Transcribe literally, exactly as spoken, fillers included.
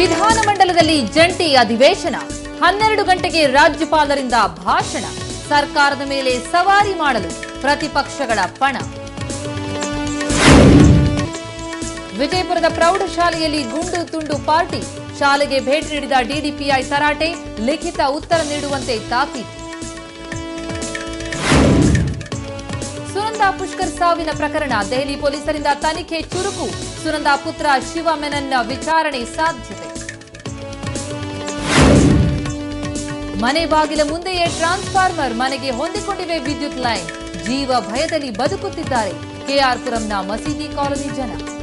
ವಿಧಾನಮಂಡಲದಲ್ಲಿ ಜಂಟಿ ಅಧಿವೇಶನ ಹನ್ನೆರಡು ಗಂಟೆಗೆ ರಾಜ್ಯಪಾಲರಿಂದ ಭಾಷಣ ಸರ್ಕಾರದ ಮೇಲೆ ಸವಾರಿ ಮಾಡಲು ಪ್ರತಿಪಕ್ಷಗಳ ಪಣ ವಿಜಯಪುರದ ಪ್ರೌಢಶಾಲೆಯಲ್ಲಿ ಗುಂಡು ತುಂಡು ಪಾರ್ಟಿ ಶಾಲೆಗೆ ಭೇಟಿ ನೀಡಿದ ಡಿಡಿಪಿಐ ತರಾಟೆ ಲಿಖಿತ ಉತ್ತರ ನೀಡುವಂತೆ ತಾಕೀತು ಸುನಂದಾ ಪುಷ್ಕರ್ ಸಾವಿನ ಪ್ರಕರಣ ದೆಹಲಿ ಪೊಲೀಸರಿಂದ ತನಿಖೆ ಚುರುಕು ಸುನಂದಾ ಪುತ್ರ ಶಿವ ಮೆನನ್ನ ವಿಚಾರಣೆ ಸಾಧ್ಯತೆ ಮನೆ ಬಾಗಿಲ ಮುಂದೆಯೇ ಟ್ರಾನ್ಸ್ಫಾರ್ಮರ್ ಮನೆಗೆ ಹೊಂದಿಕೊಂಡಿವೆ ವಿದ್ಯುತ್ ಲೈನ್ ಜೀವ ಭಯದಲ್ಲಿ ಬದುಕುತ್ತಿದ್ದಾರೆ ಕೆಆರ್ ಪುರಂನ ಮಸೀದಿ ಕಾಲೋನಿ ಜನ